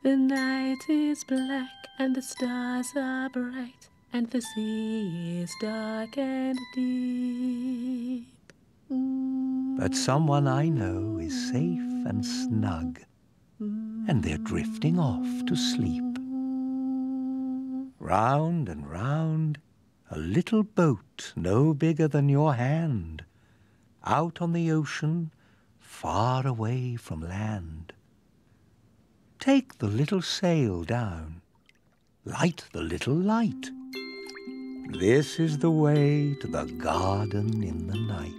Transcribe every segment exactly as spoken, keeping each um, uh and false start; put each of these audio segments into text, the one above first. The night is black and the stars are bright, and the sea is dark and deep. But someone I know is safe and snug, and they're drifting off to sleep. Round and round, a little boat no bigger than your hand, out on the ocean, far away from land. Take the little sail down, light the little light. This is the way to the garden in the night.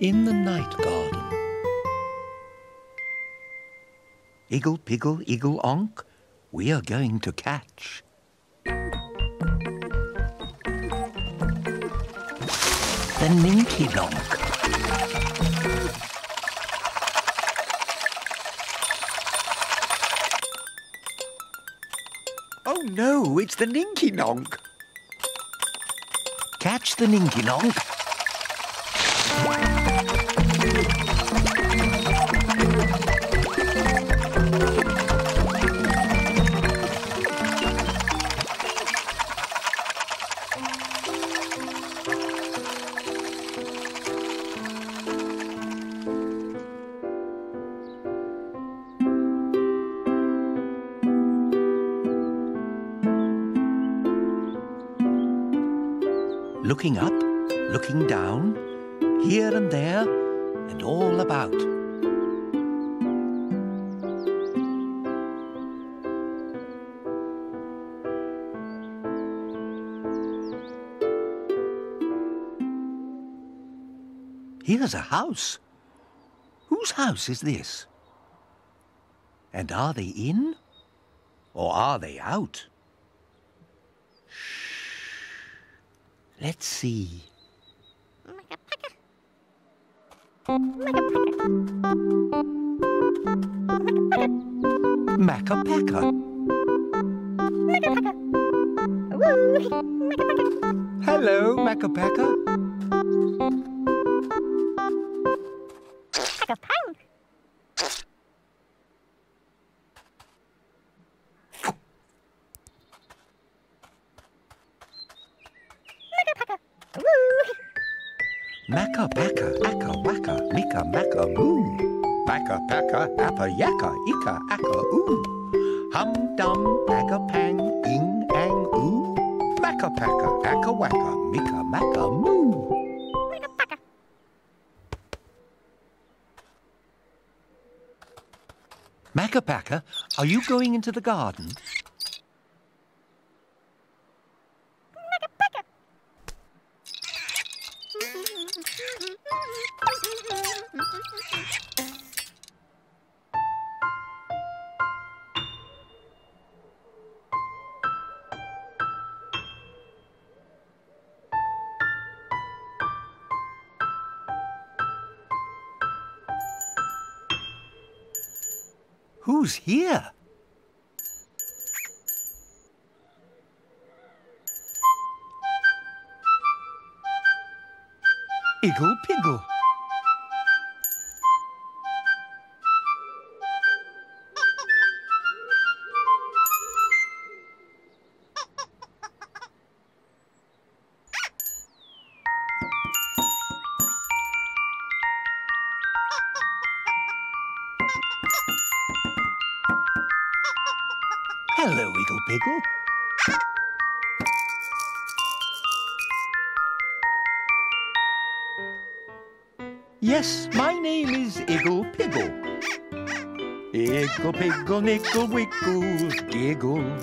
In the Night Garden. Iggle Piggle, Iggle Onk, we are going to catch. The Ninky Nonk. Oh no, it's the Ninky Nonk. Catch the Ninky Nonk. Looking up, looking down, here and there, and all about. Here's a house. Whose house is this? And are they in, or are they out? Shh. Let's see. Makka Pakka. Makka Pakka. Makka Pakka. Makka Pakka. Makka Pakka. Hello, Makka Pakka. Makka Pound. Makka Pakka, akka wakka, mika makka boom. Makka Pakka, appa yakka, ika akka oo. Hum dum, aga pang, ing ang oo. Makka Pakka, akka wakka, mika makka moo. Makka Pakka. Makka Pakka, are you going into the garden? Who's here? Iggle Piggle. Hello, Iggle Piggle. Yes, my name is Iggle Piggle. Iggle Piggle, Niggle Wiggle, Giggle.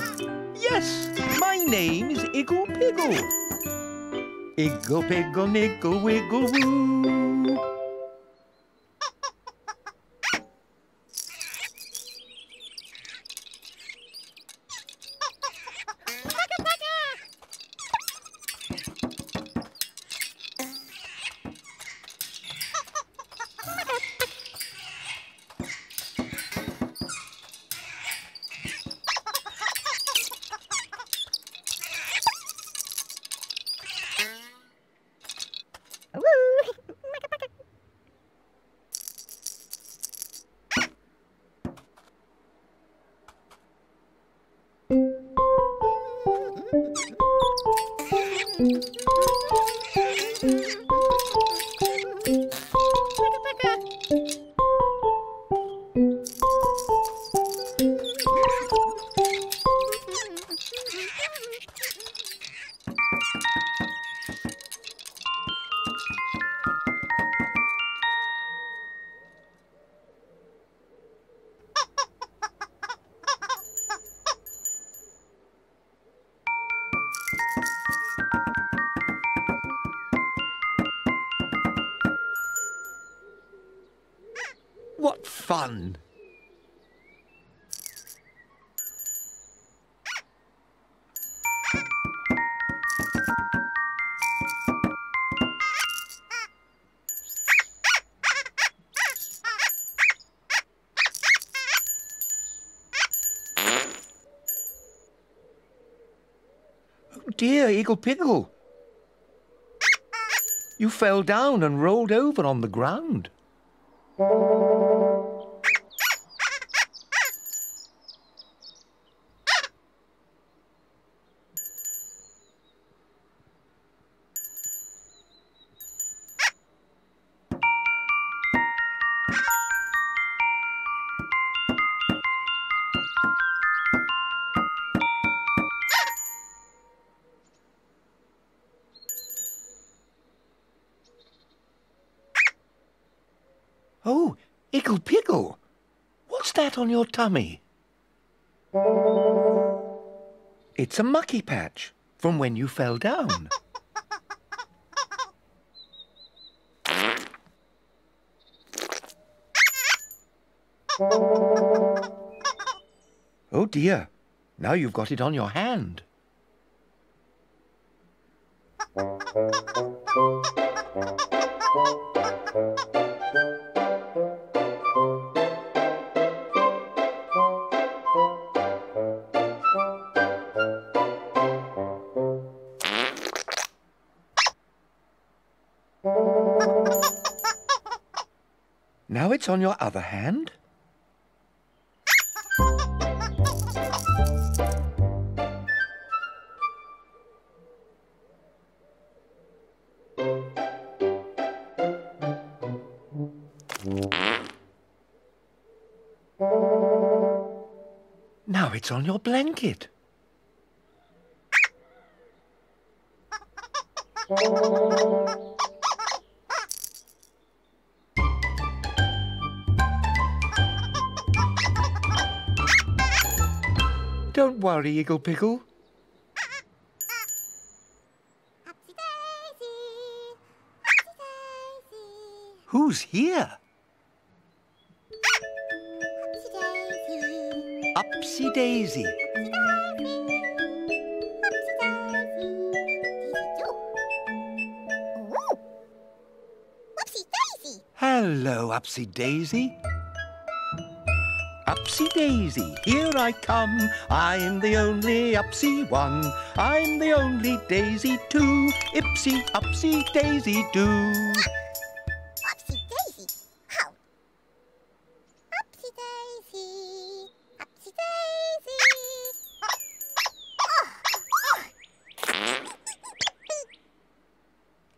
Yes, my name is Iggle Piggle. Iggle Piggle, Niggle Wiggle, woo. Fun. Oh dear, Iggle Piggle. You fell down and rolled over on the ground. Oh, Iggle Piggle, what's that on your tummy? It's a mucky patch from when you fell down. Oh dear, now you've got it on your hand. Now it's on your other hand. Now it's on your blanket. Don't worry, Iggle Piggle. Upsy Daisy, Upsy Daisy. Who's here? Upsy Daisy. Upsy Daisy. Upsy Daisy. Upsy Daisy. Oh. Upsy Daisy. Hello, Upsy Daisy. Upsy Daisy, here I come. I'm the only Upsy one. I'm the only Daisy too. Ipsy, Upsy, Daisy do. Upsy Daisy, how? Upsy Daisy, Upsy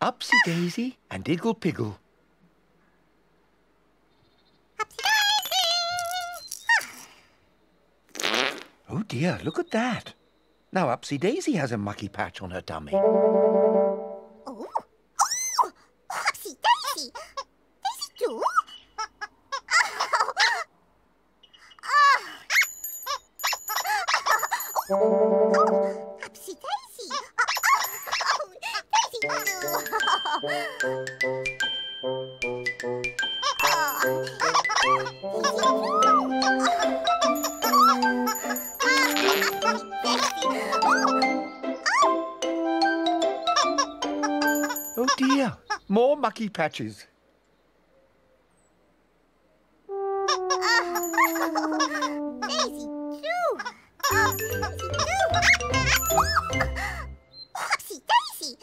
Daisy. Upsy Daisy and Iggle Piggle. Oh dear, look at that. Now Upsy Daisy has a mucky patch on her tummy. Oh, oh. Upsy Daisy! Daisy too? Oh, Upsy Daisy! Oh, Daisy too! Oh dear, more mucky patches.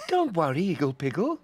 Don't worry, Iggle Piggle.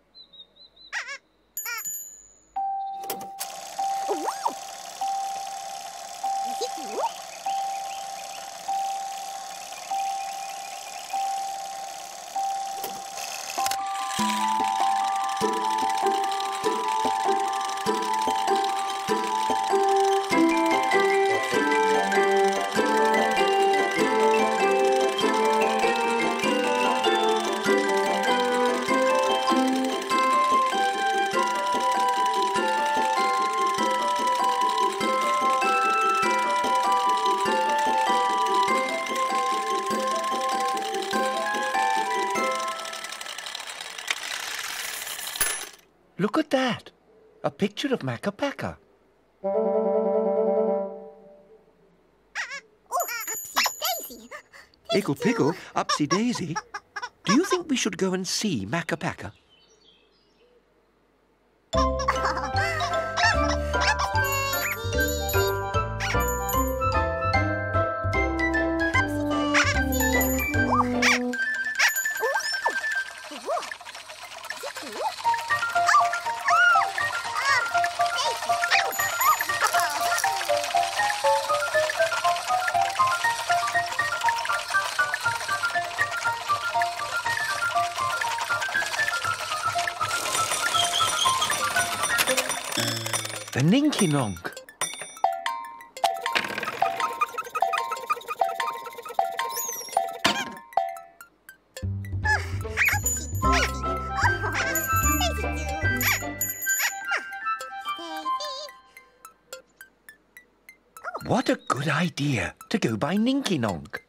Look at that! A picture of Makka Pakka. Iggle Piggle, Upsy Daisy, do you think we should go and see Makka Pakka? The Ninky Nonk. What a good idea to go by Ninky Nonk.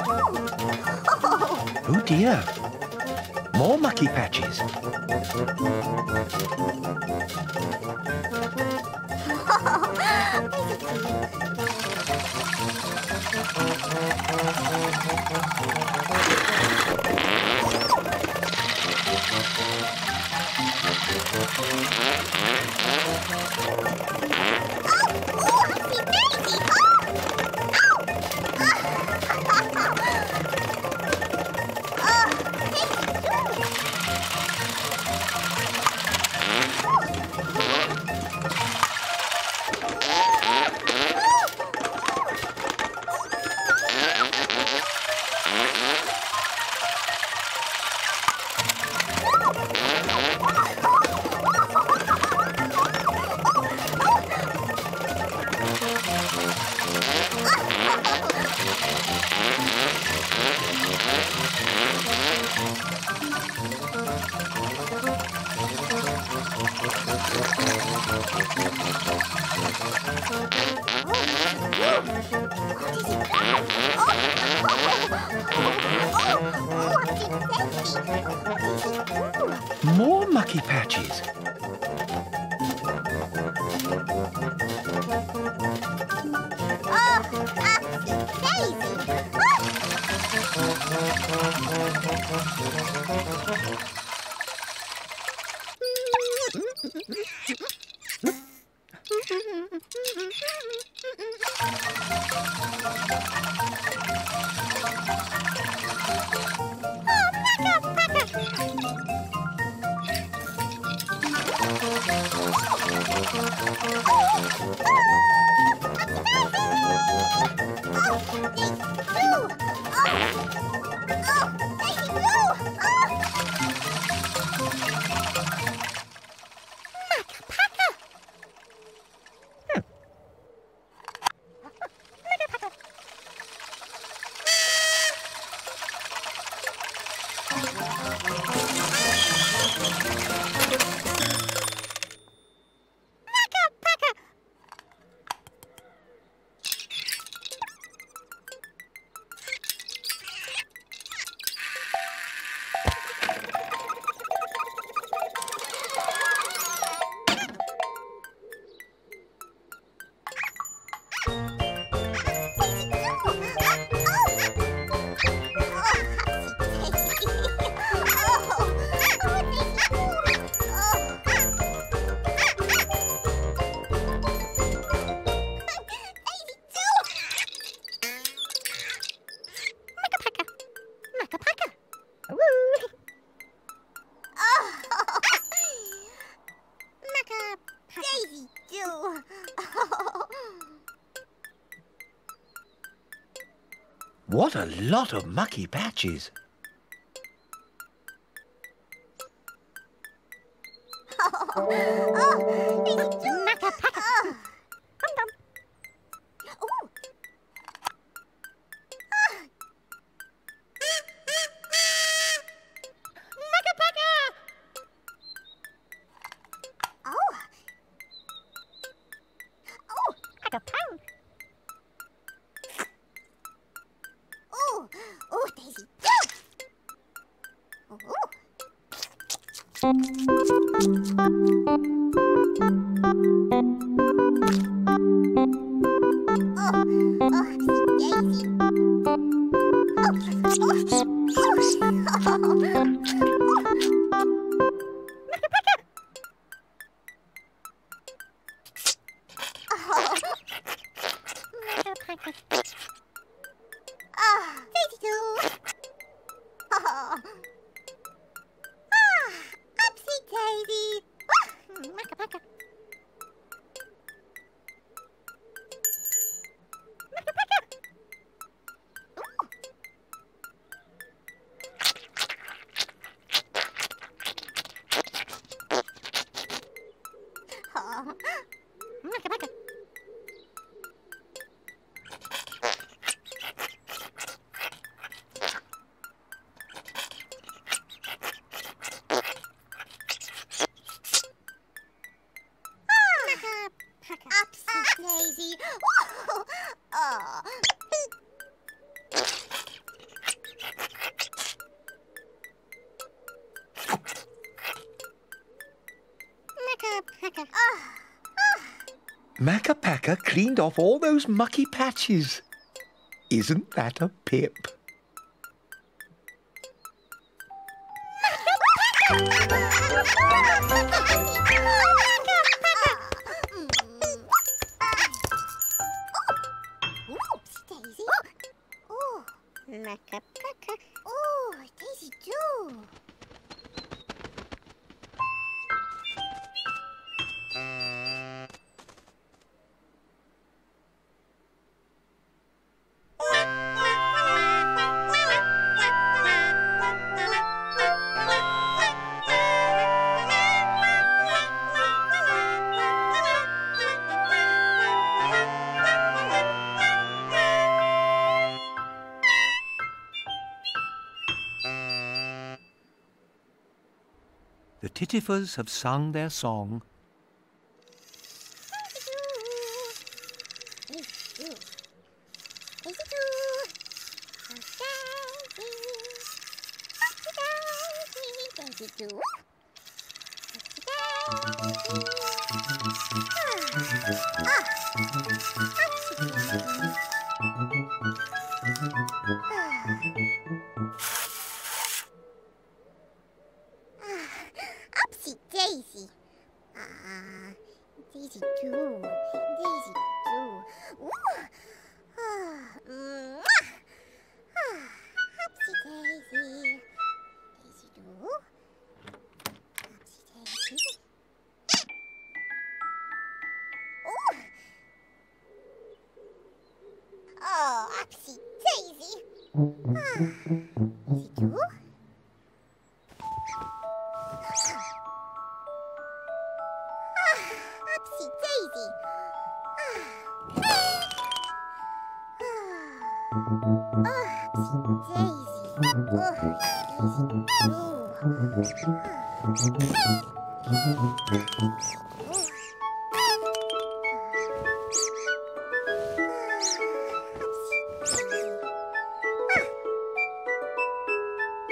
Oh! dear. More mucky patches. What a lot of mucky patches. Makka Pakka cleaned off all those mucky patches. Isn't that a pip? Oops, Daisy. Oh, Makka Pakka. Oh, Daisy too. The Titifers have sung their song. Daisy. Ah, Daisy too. Daisy too. Ooh. Ah, mm, ah, Upsy Daisy. Daisy too. Upsy Daisy. Ooh. Oh, Upsy Daisy. Ah, Daisy too.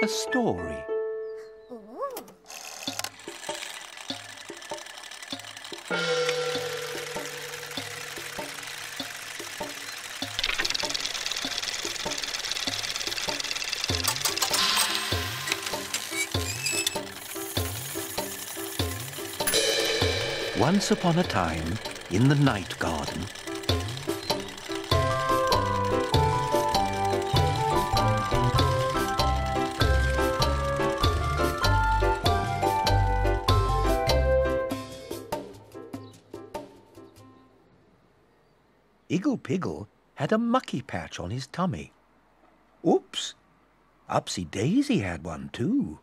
A story. Once upon a time, in the night garden. Iggle Piggle had a mucky patch on his tummy. Oops! Upsy Daisy had one too.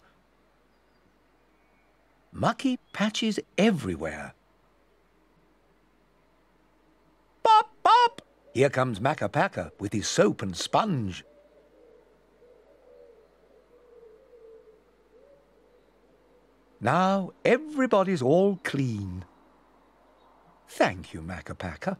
Mucky patches everywhere. Here comes Makka Pakka with his soap and sponge. Now everybody's all clean. Thank you, Makka Pakka.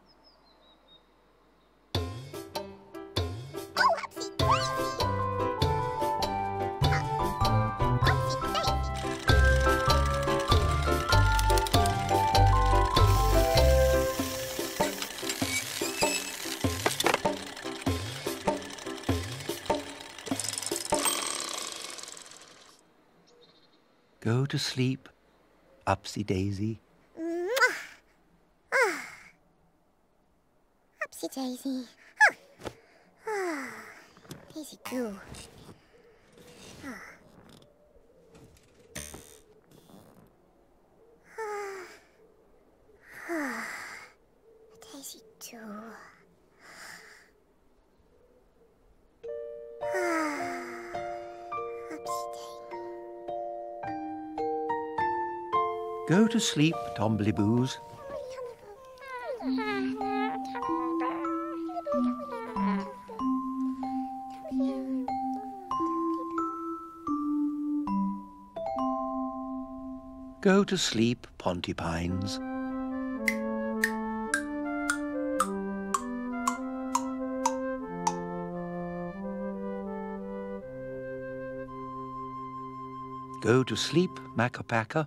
Go to sleep, Upsy Daisy. Ah. Upsy Daisy. Ah. Ah. Daisy too. Ah. Ah. Ah. Daisy too. Go to sleep, Tombliboos. Go to sleep, Pontipines. Go to sleep, Makka Pakka.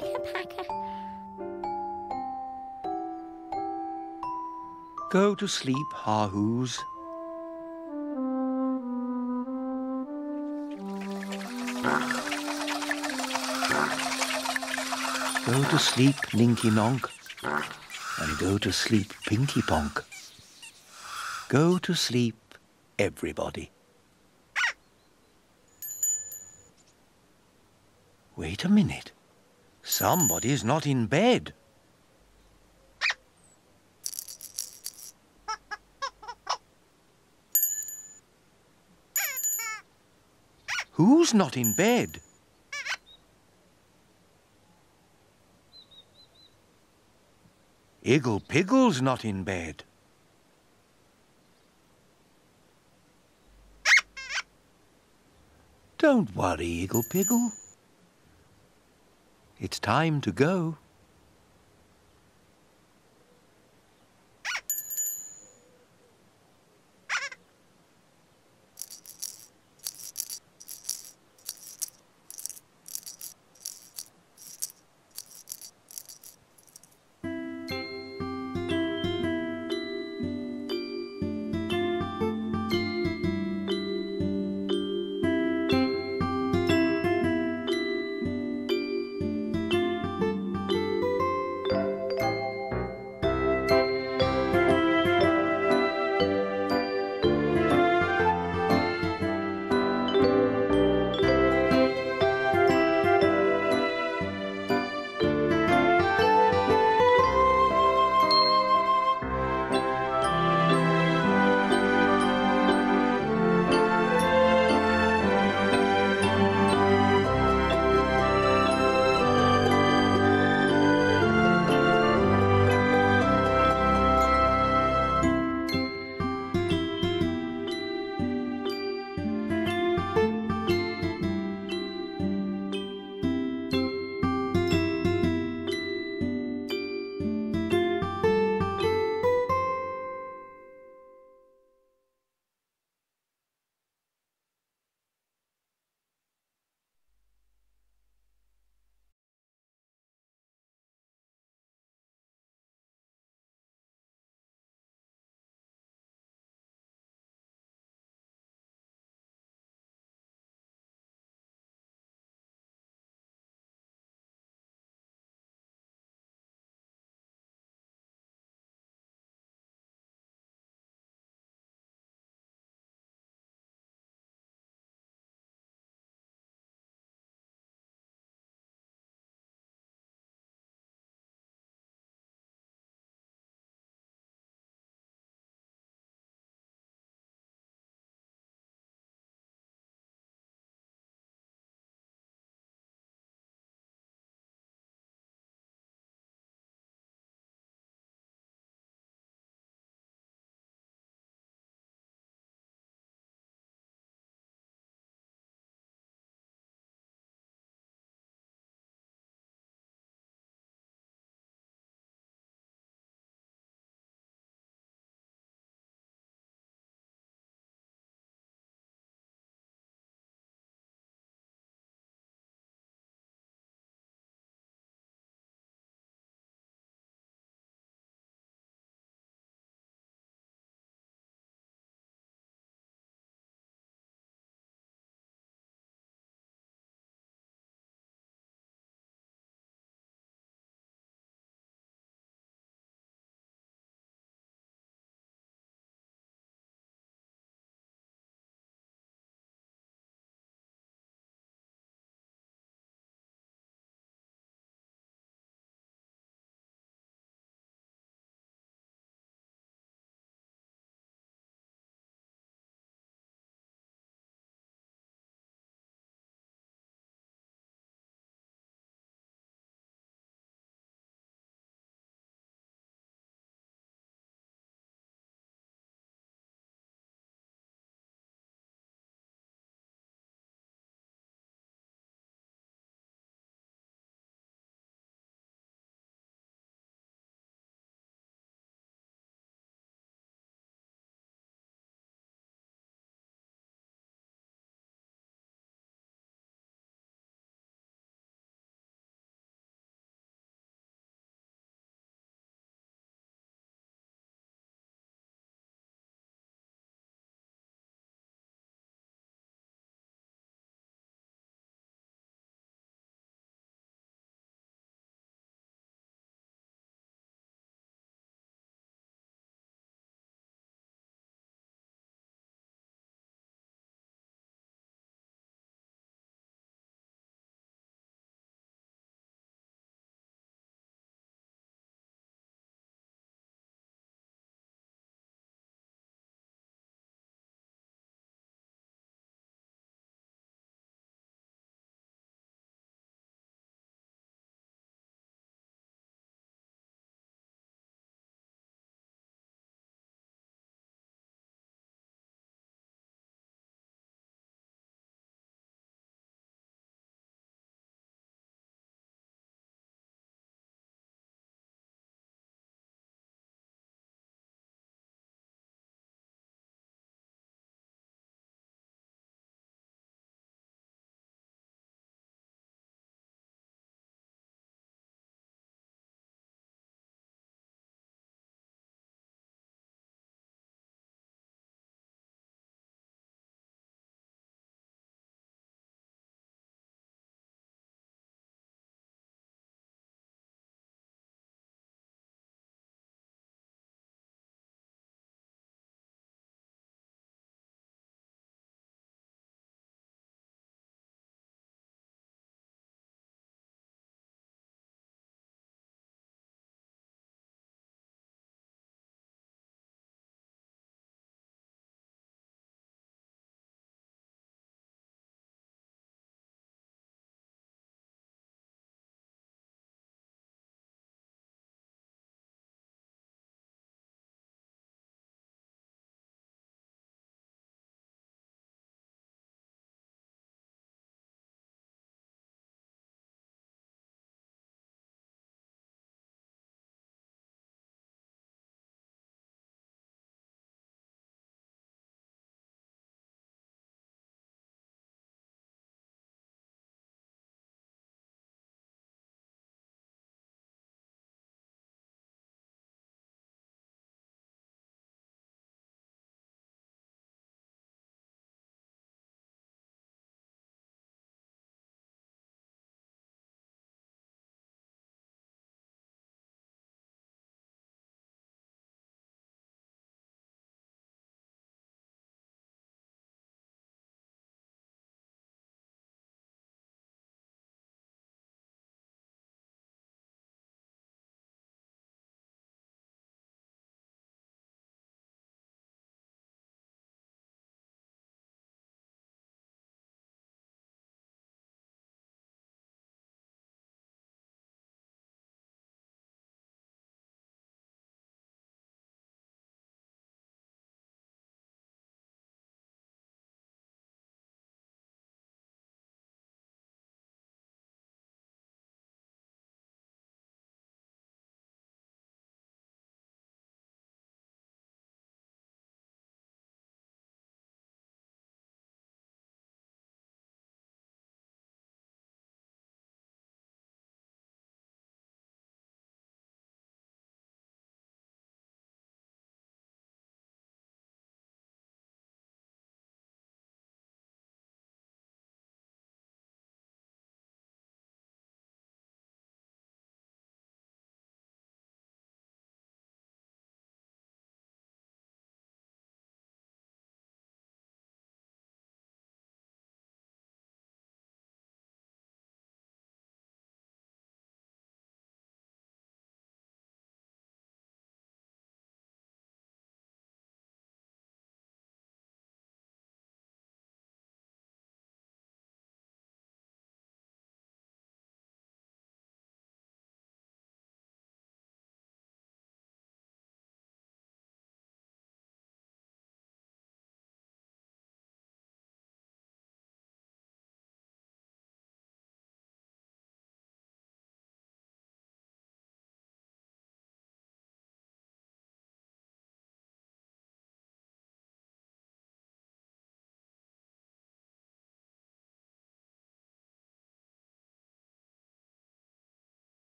Makka Pakka. Go to sleep, Ha-Hoos. Go to sleep, Ninky Nonk, and go to sleep, Pinky-ponk. Go to sleep, everybody. Wait a minute. Somebody's not in bed. Who's not in bed? Iggle Piggle's not in bed. Don't worry, Iggle Piggle. It's time to go.